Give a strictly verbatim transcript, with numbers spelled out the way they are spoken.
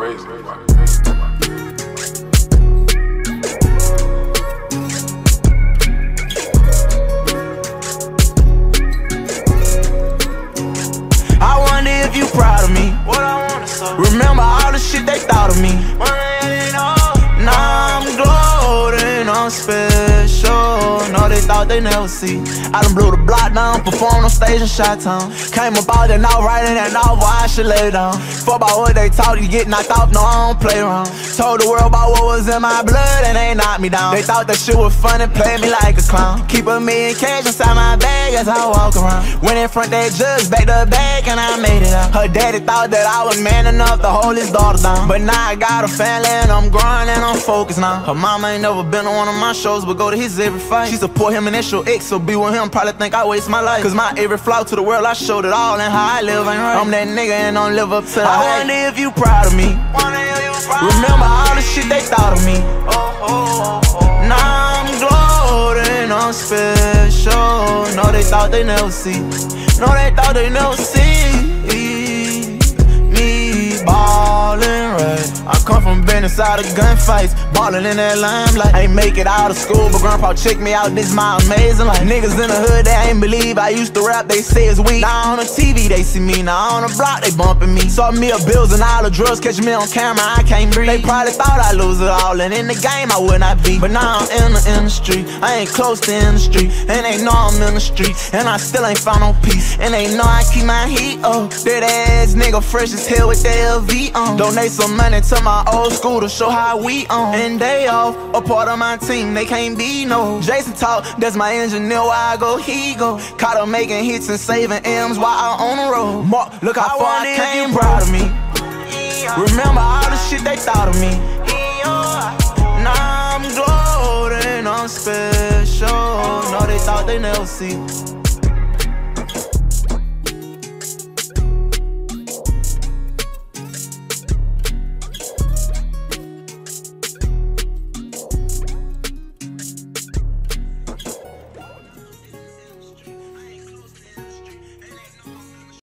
crazy. I wonder if you proud of me. What I wanna say. Remember all the shit they thought of me. Now I'm gloating, I'm special. No, they thought they never see. I done blew the block down, performed on stage in Chi-Town. Came about and all right and that all why I should lay down. Fuck about what they taught, you get knocked off, no I don't play around. Told the world about what was in my blood and they knocked me down. They thought that shit was fun and played me like a clown. Keep a million cash inside my bag as I walk around. Went in front that judge, back the bag and I made it out. Her daddy thought that I was man enough to hold his daughter down. But now I got a family and I'm growing and I'm focused now. Her mama ain't never been on one of my shows but go to his every fight. She support him and that's your ex, so be with him, probably think I waste my life. Cause my every flaw to the world, I showed it all and how I live ain't right. I'm that nigga and don't live up to the hype. I wonder if you proud of me. Remember all the shit they thought of me. Now I'm gloating, I'm special. No, they thought they never see. No, they thought they never see me ballin' right. I come from being inside of gunfights, ballin' in that limelight. Ain't make it out of school, but grandpa checked me out, this my amazing life. Niggas in the hood, they ain't believe I used to rap, they say it's weak. Now on the T V, they see me, now on the block, they bumpin' me. Saw me a bills and all the drugs, catch me on camera, I can't breathe. They probably thought I'd lose it all, and in the game I would not be. But now I'm in the industry, I ain't close to industry. And they know I'm in the street, and I still ain't found no peace. And they know I keep my heat up, that ass nigga fresh as hell with their L V on. Donate some money to my old school to show how we on. And they off, a part of my team, they can't be no. Jason talk, that's my engineer, why I go, he go. Caught up making hits and saving M's while I on the road. Mark, look how I far I came, proud of me. Remember all the shit they thought of me. Now I'm gloating, I'm special. No, they thought they never see.